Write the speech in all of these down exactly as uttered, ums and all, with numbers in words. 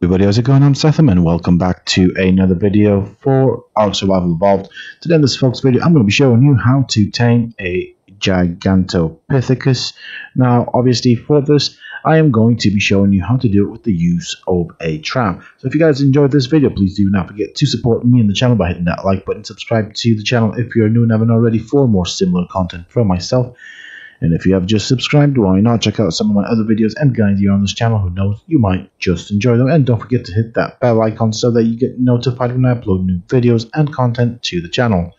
Everybody, how's it going? I'm Sethum and welcome back to another video for Ark Survival Evolved. Today in this folks video I'm going to be showing you how to tame a Gigantopithecus. Now obviously for this I am going to be showing you how to do it with the use of a trap. So if you guys enjoyed this video, please do not forget to support me and the channel by hitting that like button. Subscribe to the channel if you're new and haven't already for more similar content from myself. And if you have just subscribed, why not check out some of my other videos and guys here on this channel, who knows, you might just enjoy them. And don't forget to hit that bell icon so that you get notified when I upload new videos and content to the channel.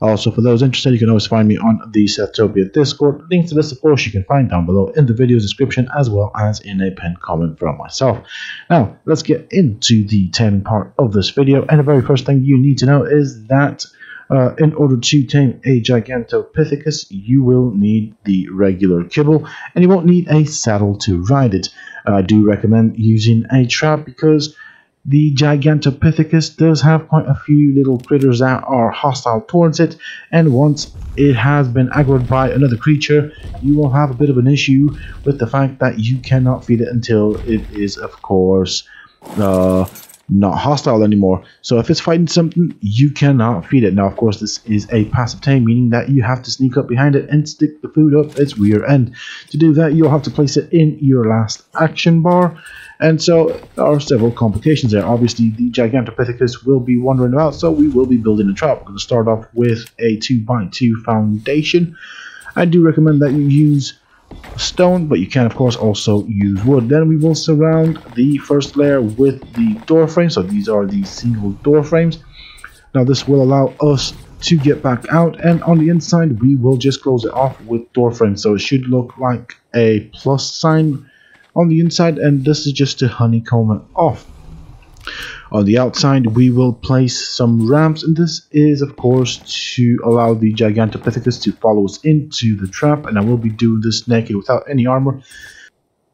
Also, for those interested, you can always find me on the Sethtopia Discord. Links to this, of course, you can find down below in the video's description as well as in a pinned comment from myself. Now, let's get into the taming part of this video. And the very first thing you need to know is that Uh, in order to tame a Gigantopithecus, you will need the regular kibble, and you won't need a saddle to ride it. I do recommend using a trap because the Gigantopithecus does have quite a few little critters that are hostile towards it, and once it has been aggroed by another creature, you will have a bit of an issue with the fact that you cannot feed it until it is, of course, uh, not hostile anymore. So if it's fighting something, you cannot feed it. Now of course this is a passive tame, meaning that you have to sneak up behind it and stick the food up its rear end. To do that, you'll have to place it in your last action bar, and so there are several complications there. Obviously the Gigantopithecus will be wandering about, so we will be building a trap. We're going to start off with a two by two foundation. I do recommend that you use stone, but you can of course also use wood. Then we will surround the first layer with the door frame. So these are the single door frames. Now this will allow us to get back out, and on the inside we will just close it off with door frames. So it should look like a plus sign on the inside, and this is just to honeycomb it off. On the outside we will place some ramps, and this is of course to allow the Gigantopithecus to follow us into the trap. And I will be doing this naked without any armor.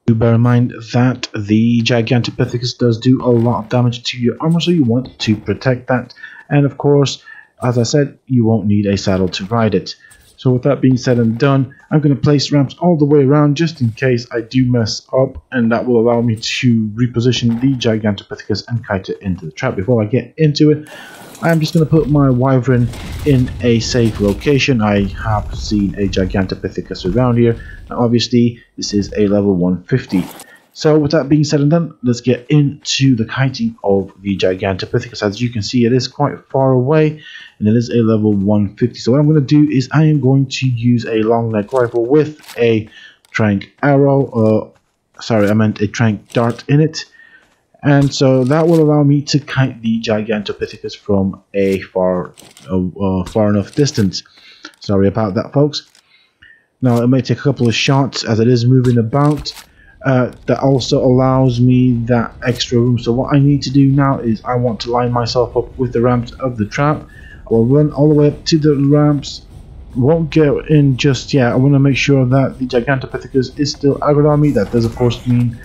Do bear in mind that the Gigantopithecus does do a lot of damage to your armor, so you want to protect that. And of course, as I said, you won't need a saddle to ride it. So with that being said and done, I'm going to place ramps all the way around just in case I do mess up, and that will allow me to reposition the Gigantopithecus and kite it into the trap. Before I get into it, I'm just going to put my Wyvern in a safe location. I have seen a Gigantopithecus around here. Now obviously this is a level one fifty. So with that being said and done, let's get into the kiting of the Gigantopithecus. As you can see, it is quite far away, and it is a level one fifty. So what I'm going to do is I am going to use a long neck rifle with a tranq arrow, uh, sorry, I meant a tranq dart in it. And so that will allow me to kite the Gigantopithecus from a far, uh, uh, far enough distance. Sorry about that, folks. Now it may take a couple of shots as it is moving about. Uh, that also allows me that extra room. So what I need to do now is I want to line myself up with the ramps of the trap. I will run all the way up to the ramps. Won't get in just yet. I want to make sure that the Gigantopithecus is still aggroed on me. That does of course mean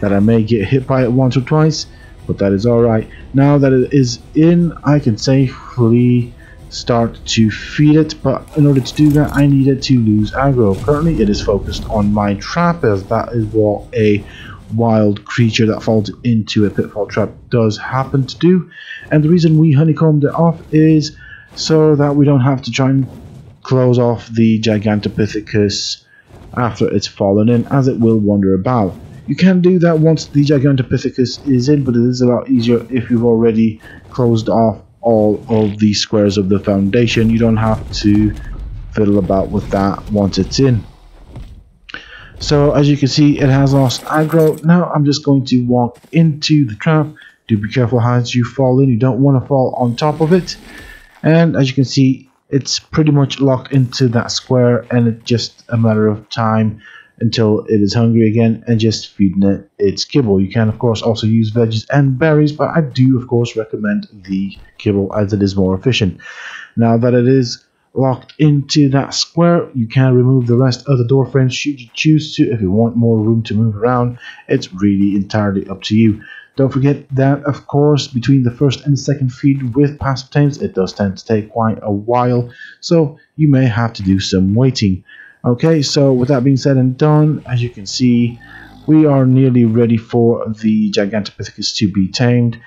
that I may get hit by it once or twice, but that is alright. Now that it is in, I can safely start to feed it, but in order to do that I needed to lose aggro. Currently it is focused on my trap, as that is what a wild creature that falls into a pitfall trap does happen to do. And the reason we honeycombed it off is so that we don't have to try and close off the Gigantopithecus after it's fallen in, as it will wander about. You can do that once the Gigantopithecus is in, but it is a lot easier if you've already closed off all of the squares of the foundation. You don't have to fiddle about with that once it's in. So as you can see, it has lost aggro. Now I'm just going to walk into the trap. Do be careful how you fall in. You don't want to fall on top of it. And as you can see, it's pretty much locked into that square, and it's just a matter of time until it is hungry again, and just feeding it its kibble. You can of course also use veggies and berries, but I do of course recommend the kibble as it is more efficient. Now that it is locked into that square, you can remove the rest of the door frames should you choose to. If you want more room to move around, it's really entirely up to you. Don't forget that of course between the first and second feed with passive tames, it does tend to take quite a while, so you may have to do some waiting. Okay, so with that being said and done, as you can see, we are nearly ready for the Gigantopithecus to be tamed.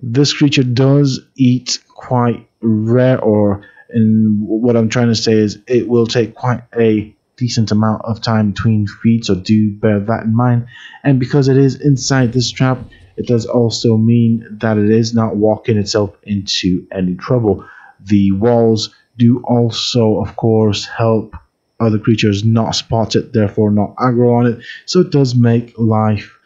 This creature does eat quite rare, or and what I'm trying to say is it will take quite a decent amount of time between feeds, so do bear that in mind. And because it is inside this trap, it does also mean that it is not walking itself into any trouble. The walls do also, of course, help other creatures not spot it, therefore not aggro on it, so it does make life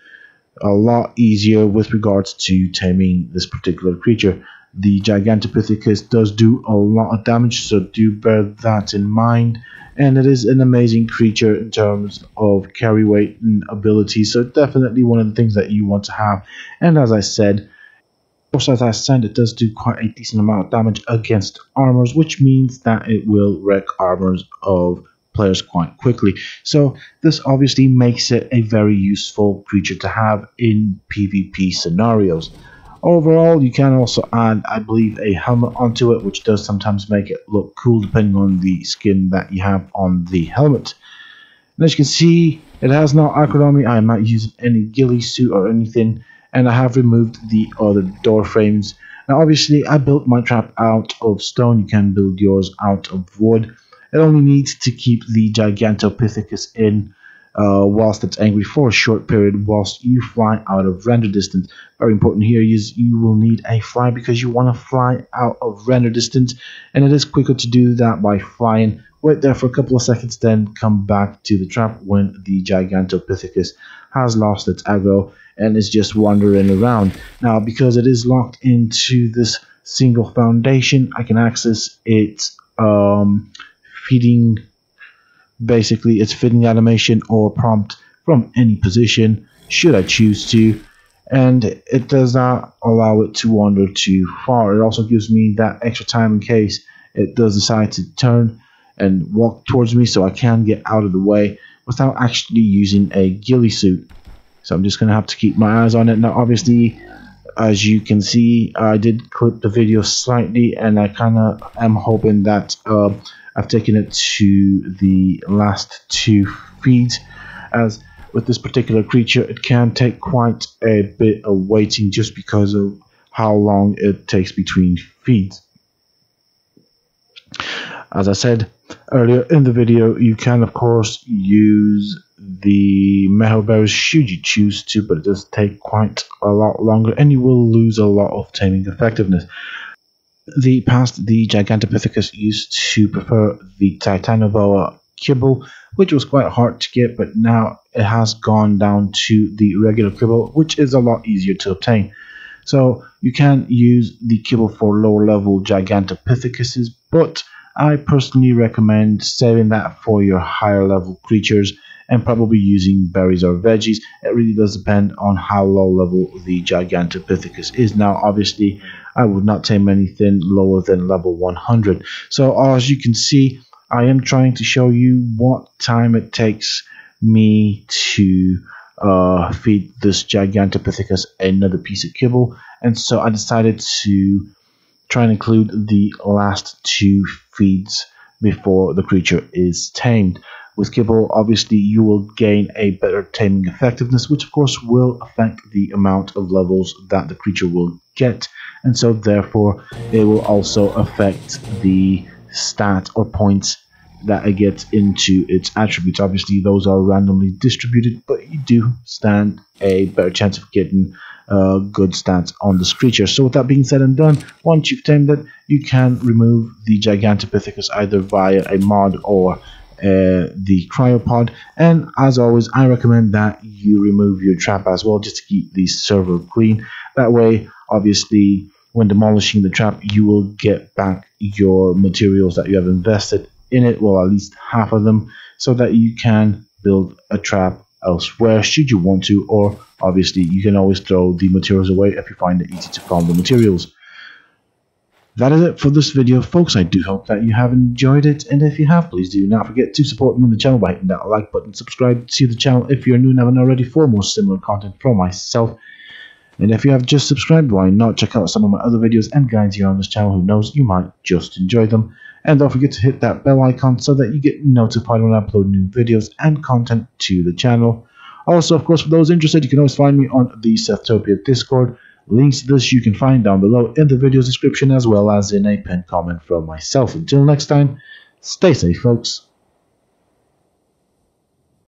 a lot easier with regards to taming this particular creature. The Gigantopithecus does do a lot of damage, so do bear that in mind. And it is an amazing creature in terms of carry weight and ability, so definitely one of the things that you want to have. And as I said, also as I said, it does do quite a decent amount of damage against armors, which means that it will wreck armors of players quite quickly. So this obviously makes it a very useful creature to have in PvP scenarios. Overall, you can also add, I believe, a helmet onto it, which does sometimes make it look cool depending on the skin that you have on the helmet. And as you can see, it has no acrid on me. I'm not using any ghillie suit or anything, and I have removed the other door frames. Now obviously I built my trap out of stone. You can build yours out of wood. It only needs to keep the Gigantopithecus in Uh, whilst it's angry for a short period whilst you fly out of render distance. Very important here is you will need a fly, because you want to fly out of render distance, and it is quicker to do that by flying. Wait there for a couple of seconds, then come back to the trap when the Gigantopithecus has lost its aggro and is just wandering around. Now because it is locked into this single foundation, I can access its um, feeding, basically it's fitting animation or prompt from any position should I choose to, and it does not allow it to wander too far. It also gives me that extra time in case it does decide to turn and walk towards me, so I can get out of the way without actually using a ghillie suit. So I'm just gonna have to keep my eyes on it. Now obviously, as you can see, I did clip the video slightly, and I kind of am hoping that uh, I've taken it to the last two feeds, as with this particular creature it can take quite a bit of waiting just because of how long it takes between feeds. As I said earlier in the video, you can of course use the meho berries should you choose to, but it does take quite a lot longer and you will lose a lot of taming effectiveness. The past, the Gigantopithecus used to prefer the Titanoboa kibble, which was quite hard to get, but now it has gone down to the regular kibble, which is a lot easier to obtain. So you can use the kibble for lower level Gigantopithécuses, but I personally recommend saving that for your higher level creatures and probably using berries or veggies. It really does depend on how low level the Gigantopithecus is. Now obviously I would not tame anything lower than level one hundred. So as you can see, I am trying to show you what time it takes me to uh, feed this Gigantopithecus another piece of kibble, and so I decided to try and include the last two feeds before the creature is tamed. With kibble, obviously, you will gain a better taming effectiveness, which of course will affect the amount of levels that the creature will get, and so therefore it will also affect the stat or points that it gets into its attributes. Obviously, those are randomly distributed, but you do stand a better chance of getting uh, good stats on this creature. So with that being said and done, once you've tamed it, you can remove the Gigantopithecus either via a mod or Uh, the cryopod, and as always I recommend that you remove your trap as well, just to keep the server clean. That way obviously when demolishing the trap you will get back your materials that you have invested in it, well at least half of them, so that you can build a trap elsewhere should you want to, or obviously you can always throw the materials away if you find it easy to farm the materials. That is it for this video, folks. I do hope that you have enjoyed it, and if you have, please do not forget to support me on the channel by hitting that like button, subscribe to the channel if you're new and haven't already for more similar content from myself, and if you have just subscribed, why not check out some of my other videos and guides here on this channel, who knows, you might just enjoy them, and don't forget to hit that bell icon so that you get notified when I upload new videos and content to the channel. Also, of course, for those interested, you can always find me on the Sethtopia Discord. Links to this you can find down below in the video's description, as well as in a pinned comment from myself. Until next time, stay safe, folks.